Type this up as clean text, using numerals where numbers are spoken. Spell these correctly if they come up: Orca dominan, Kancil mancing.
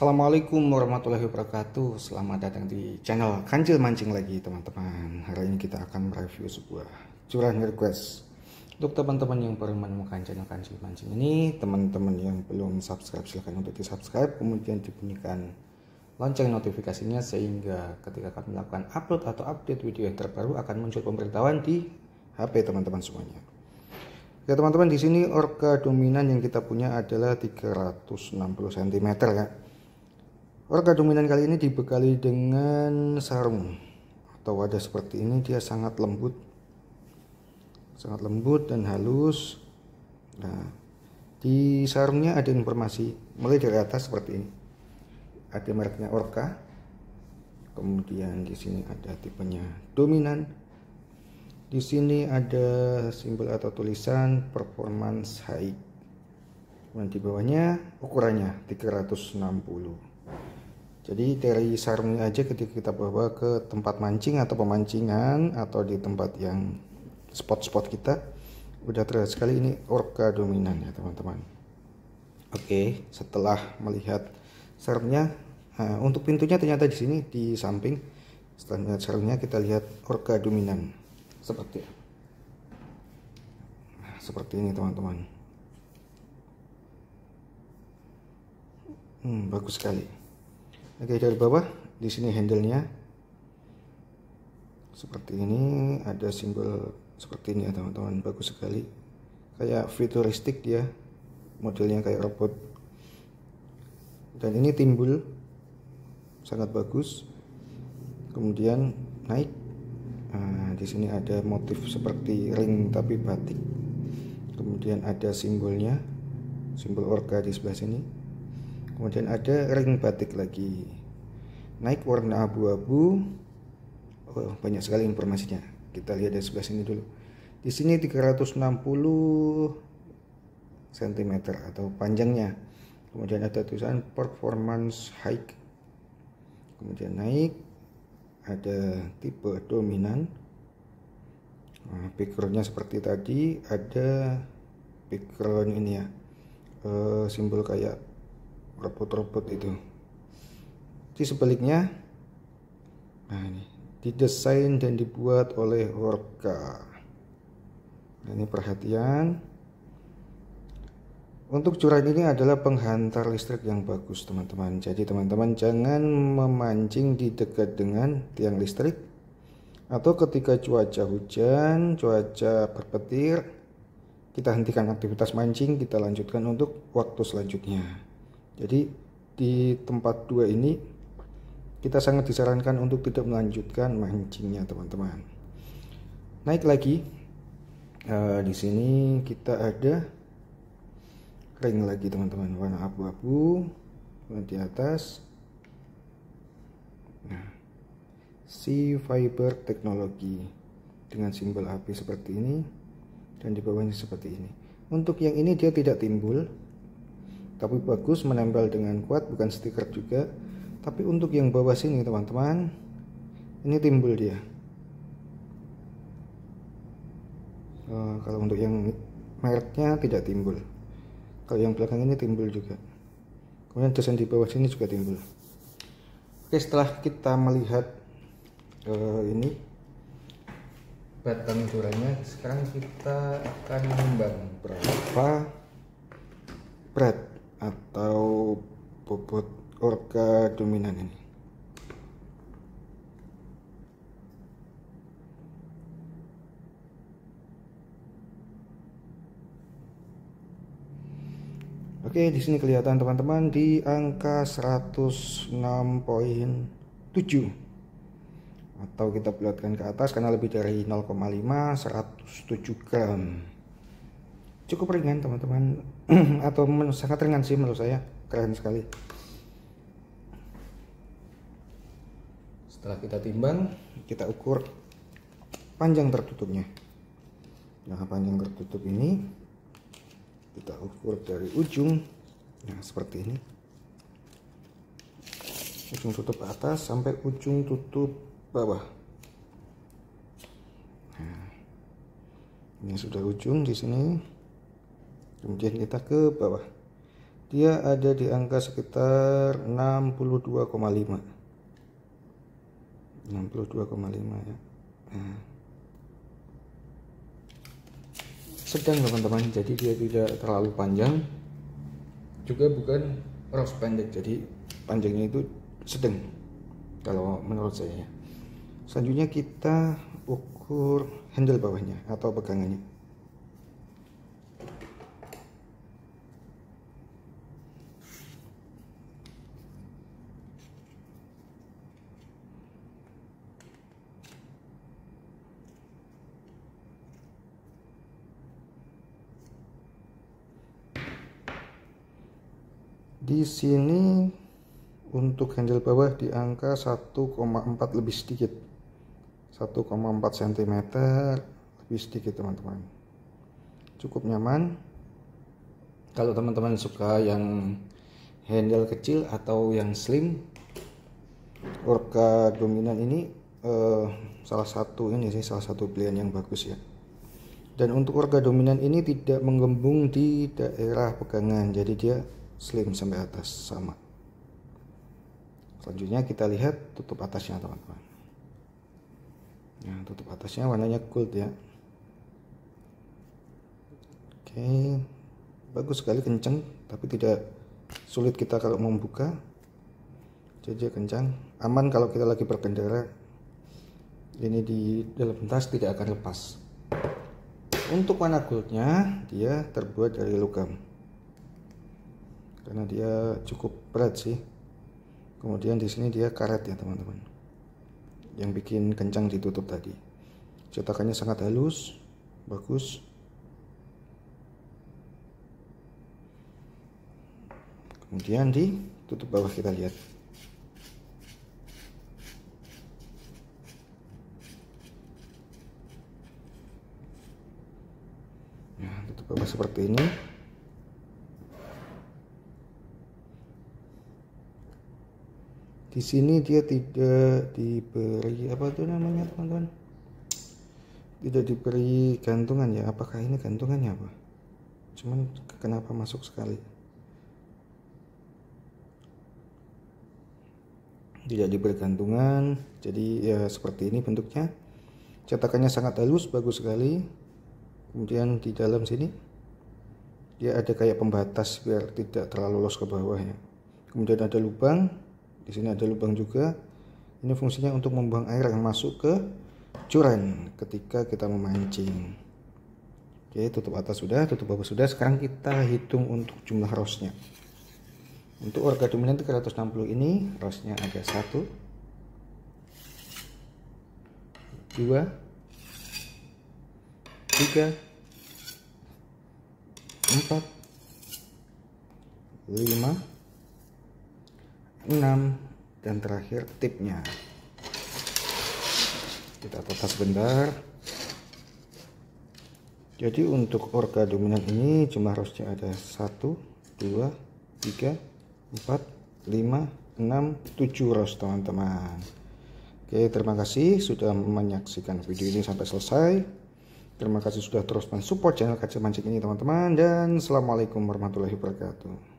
Assalamualaikum warahmatullahi wabarakatuh. Selamat datang di channel Kancil Mancing lagi, teman-teman. Hari ini kita akan mereview sebuah curahan request. Untuk teman-teman yang baru menemukan channel Kancil Mancing ini, teman-teman yang belum subscribe silahkan untuk di subscribe, kemudian dibunyikan lonceng notifikasinya sehingga ketika kami melakukan upload atau update video yang terbaru akan muncul pemberitahuan di HP teman-teman semuanya. Ya teman-teman, di sini orca dominan yang kita punya adalah 360 cm ya. Orca dominan kali ini dibekali dengan sarung atau wadah seperti ini. Dia sangat lembut dan halus. Nah, di sarungnya ada informasi mulai dari atas seperti ini. Ada mereknya Orca, kemudian di sini ada tipenya dominan. Di sini ada simbol atau tulisan performance high. Kemudian di bawahnya ukurannya 360. Jadi dari sarungnya aja ketika kita bawa ke tempat mancing atau pemancingan atau di tempat yang spot-spot kita udah terlihat sekali ini orca dominan ya teman-teman. Oke, setelah melihat sarungnya, untuk pintunya ternyata di sini di samping. Setelah melihat sarungnya kita lihat orca dominan seperti ini teman-teman. Bagus sekali. Oke, dari bawah di sini handle-nya seperti ini, ada simbol seperti ini ya teman-teman. Bagus sekali, kayak futuristik dia, modelnya kayak robot. Dan ini timbul sangat bagus. Kemudian naik. Nah, di sini ada motif seperti ring tapi batik. Kemudian ada simbolnya, simbol orca di sebelah sini. Kemudian ada ring batik lagi, naik warna abu-abu. Oh, banyak sekali informasinya. Kita lihat dari sebelah sini dulu. Di sini 360 cm atau panjangnya. Kemudian ada tulisan performance high. Kemudian naik, ada tipe dominan. Nah, backgroundnya seperti tadi, ada background ini ya, simbol kayak robot-robot itu. Di sebaliknya, nah ini didesain dan dibuat oleh Orca. Nah, ini perhatian. Untuk curahan ini adalah penghantar listrik yang bagus teman-teman. Jadi teman-teman jangan memancing di dekat dengan tiang listrik atau ketika cuaca hujan, cuaca berpetir. Kita hentikan aktivitas mancing, kita lanjutkan untuk waktu selanjutnya. Jadi di tempat dua ini kita sangat disarankan untuk tidak melanjutkan mancingnya teman-teman. Naik lagi, di sini kita ada ring lagi teman-teman, warna abu-abu di atas. Nah, sea fiber teknologi dengan simbol api seperti ini dan di bawahnya seperti ini. Untuk yang ini dia tidak timbul, tapi bagus, menempel dengan kuat, bukan stiker juga. Tapi untuk yang bawah sini teman-teman, ini timbul dia. Kalau untuk yang mereknya tidak timbul. Kalau yang belakang ini timbul juga. Kemudian desain di bawah sini juga timbul. Oke, setelah kita melihat ini batang ukurannya, sekarang kita akan menimbang berapa berat atau bobot orca dominan ini. Oke, di sini kelihatan teman-teman di angka 106.7 atau kita bulatkan ke atas karena lebih dari 0,5, 107 gram. Cukup ringan teman-teman, atau sangat ringan sih menurut saya, keren sekali. Setelah kita timbang, kita ukur panjang tertutupnya. Nah, panjang tertutup ini kita ukur dari ujung, nah seperti ini, ujung tutup atas sampai ujung tutup bawah. Nah, ini sudah ujung di sini. Kemudian kita ke bawah. dia ada di angka sekitar 62,5 ya. Nah, sedang teman-teman, jadi dia tidak terlalu panjang juga bukan ros pendek, jadi panjangnya itu sedang kalau menurut saya. Selanjutnya kita ukur handle bawahnya atau pegangannya. Di sini untuk handle bawah di angka 1,4 lebih sedikit, 1,4 cm lebih sedikit teman-teman. Cukup nyaman. Kalau teman-teman suka yang handle kecil atau yang slim, Orca dominan ini salah satu pilihan yang bagus ya. Dan untuk Orca dominan ini tidak menggembung di daerah pegangan, jadi dia slim sampai atas sama. Selanjutnya kita lihat tutup atasnya teman-teman. Nah, tutup atasnya warnanya gold ya. Oke, bagus sekali, kencang tapi tidak sulit kita kalau membuka. Jadi kencang, aman kalau kita lagi berkendara. Ini di dalam tas tidak akan lepas. Untuk warna goldnya dia terbuat dari logam, karena dia cukup berat sih. Kemudian di sini dia karet ya teman-teman, yang bikin kencang ditutup tadi. Cetakannya sangat halus, bagus. Kemudian di tutup bawah kita lihat. Nah, tutup bawah seperti ini. Di sini dia tidak diberi apa itu namanya teman-teman, tidak diberi gantungan ya. Apakah ini gantungannya apa? Cuman kenapa masuk sekali? Tidak diberi gantungan, jadi ya seperti ini bentuknya. Cetakannya sangat halus, bagus sekali. Kemudian di dalam sini dia ada kayak pembatas biar tidak terlalu los ke bawah ya. Kemudian ada lubang. Di sini ada lubang juga. Ini fungsinya untuk membuang air yang masuk ke curan ketika kita memancing. Oke, tutup atas sudah, tutup bawah sudah. Sekarang kita hitung untuk jumlah rosnya. Untuk Orca dominan 360 ini rosnya ada 1, 2, 3, 4, 5, 6, dan terakhir tipnya. Kita tata sebentar. Jadi untuk Orca dominan ini jumlah rosnya ada 1, 2, 3, 4, 5, 6, 7 ros teman-teman. Oke, terima kasih sudah menyaksikan video ini sampai selesai. Terima kasih sudah terus mensupport channel Kancil Mancing ini teman-teman, dan assalamualaikum warahmatullahi wabarakatuh.